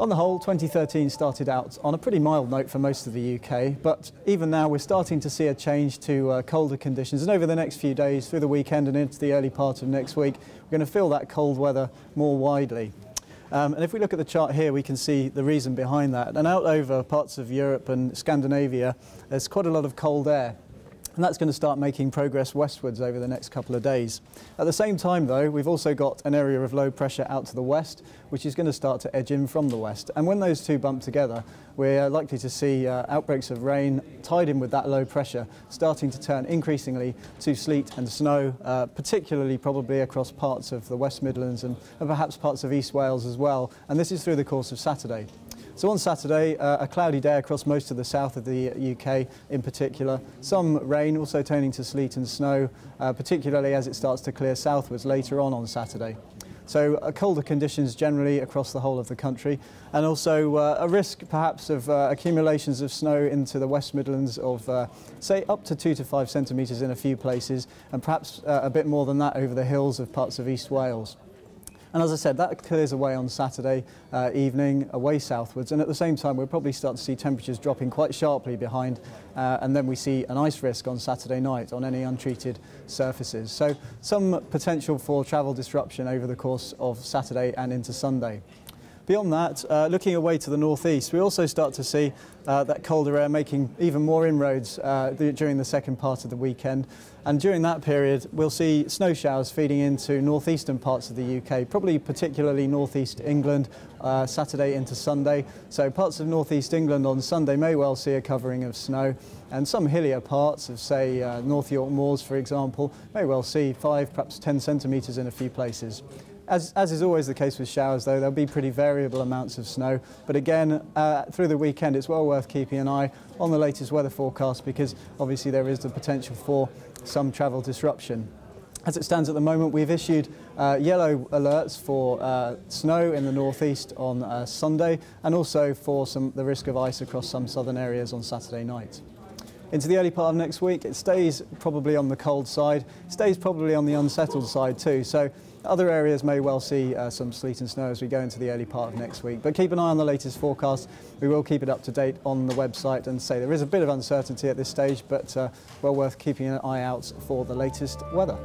On the whole, 2013 started out on a pretty mild note for most of the UK, but even now we're starting to see a change to colder conditions, and over the next few days, through the weekend and into the early part of next week, we're going to feel that cold weather more widely. And if we look at the chart here, we can see the reason behind that. And out over parts of Europe and Scandinavia, there's quite a lot of cold air. And that's going to start making progress westwards over the next couple of days. At the same time, though, we've also got an area of low pressure out to the west, which is going to start to edge in from the west. And when those two bump together, we're likely to see outbreaks of rain tied in with that low pressure, starting to turn increasingly to sleet and snow, particularly probably across parts of the West Midlands and perhaps parts of East Wales as well. And this is through the course of Saturday. So on Saturday, a cloudy day across most of the south of the UK in particular. Some rain also turning to sleet and snow, particularly as it starts to clear southwards later on Saturday. So colder conditions generally across the whole of the country, and also a risk perhaps of accumulations of snow into the West Midlands of say up to 2 to 5 centimetres in a few places, and perhaps a bit more than that over the hills of parts of East Wales. And as I said, that clears away on Saturday evening, away southwards, and at the same time we'll probably start to see temperatures dropping quite sharply behind, and then we see an ice risk on Saturday night on any untreated surfaces. So some potential for travel disruption over the course of Saturday and into Sunday. Beyond that, looking away to the northeast, we also start to see that colder air making even more inroads during the second part of the weekend. And during that period, we'll see snow showers feeding into northeastern parts of the UK, probably particularly northeast England, Saturday into Sunday. So parts of northeast England on Sunday may well see a covering of snow, and some hillier parts of, say, North York Moors, for example, may well see 5, perhaps 10 centimetres in a few places. As is always the case with showers, though, there'll be pretty variable amounts of snow. But again, through the weekend, it's well worth keeping an eye on the latest weather forecast, because obviously there is the potential for some travel disruption. As it stands at the moment, we've issued yellow alerts for snow in the northeast on Sunday, and also for the risk of ice across some southern areas on Saturday night. Into the early part of next week, it stays probably on the cold side, stays probably on the unsettled side too. So other areas may well see some sleet and snow as we go into the early part of next week. But keep an eye on the latest forecast. We will keep it up to date on the website, and say there is a bit of uncertainty at this stage, but well worth keeping an eye out for the latest weather.